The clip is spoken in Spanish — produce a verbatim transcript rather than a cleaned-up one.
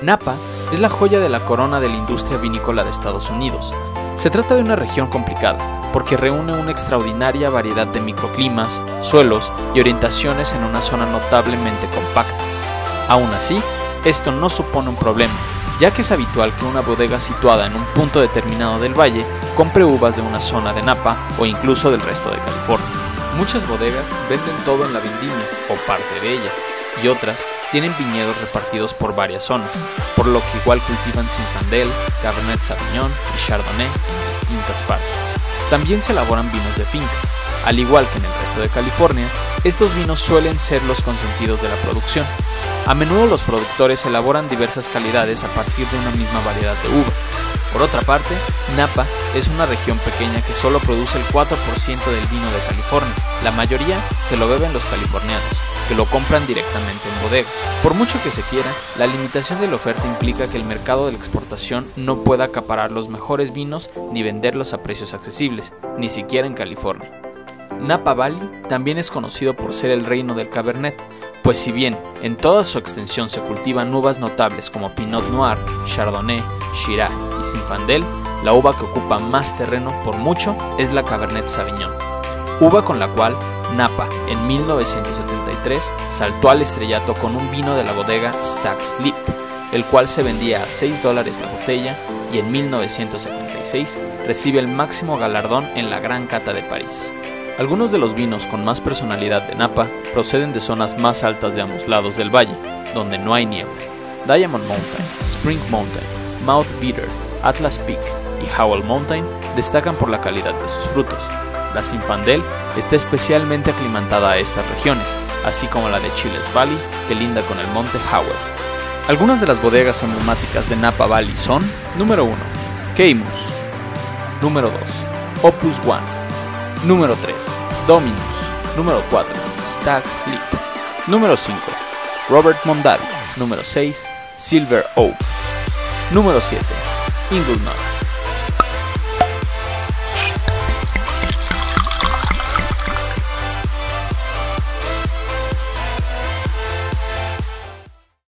Napa es la joya de la corona de la industria vinícola de Estados Unidos. Se trata de una región complicada, porque reúne una extraordinaria variedad de microclimas, suelos y orientaciones en una zona notablemente compacta. Aún así, esto no supone un problema, ya que es habitual que una bodega situada en un punto determinado del valle compre uvas de una zona de Napa o incluso del resto de California. Muchas bodegas venden todo en la vendimia o parte de ella, y otras tienen viñedos repartidos por varias zonas, por lo que igual cultivan Zinfandel, Cabernet Sauvignon y Chardonnay en distintas partes. También se elaboran vinos de finca. Al igual que en el resto de California, estos vinos suelen ser los consentidos de la producción. A menudo los productores elaboran diversas calidades a partir de una misma variedad de uva. Por otra parte, Napa es una región pequeña que solo produce el cuatro por ciento del vino de California. La mayoría se lo beben los californianos, que lo compran directamente en bodega. Por mucho que se quiera, la limitación de la oferta implica que el mercado de la exportación no pueda acaparar los mejores vinos ni venderlos a precios accesibles, ni siquiera en California. Napa Valley también es conocido por ser el reino del Cabernet, pues si bien en toda su extensión se cultivan uvas notables como Pinot Noir, Chardonnay, Shiraz y Zinfandel, la uva que ocupa más terreno por mucho es la Cabernet Sauvignon, uva con la cual Napa en mil novecientos setenta y tres saltó al estrellato con un vino de la bodega Stag's Leap, el cual se vendía a seis dólares la botella y en mil novecientos setenta y seis recibe el máximo galardón en la Gran Cata de París. Algunos de los vinos con más personalidad de Napa proceden de zonas más altas de ambos lados del valle, donde no hay niebla. Diamond Mountain, Spring Mountain, Mount Veeder, Atlas Peak y Howell Mountain destacan por la calidad de sus frutos. La Zinfandel está especialmente aclimatada a estas regiones, así como la de Chiles Valley, que linda con el Monte Howard. Algunas de las bodegas emblemáticas de Napa Valley son: número uno, Caymus, número dos, Opus One, número tres, Dominus, número cuatro, Stag's Leap, número cinco, Robert Mondavi, número seis, Silver Oak, número siete, Inglenook.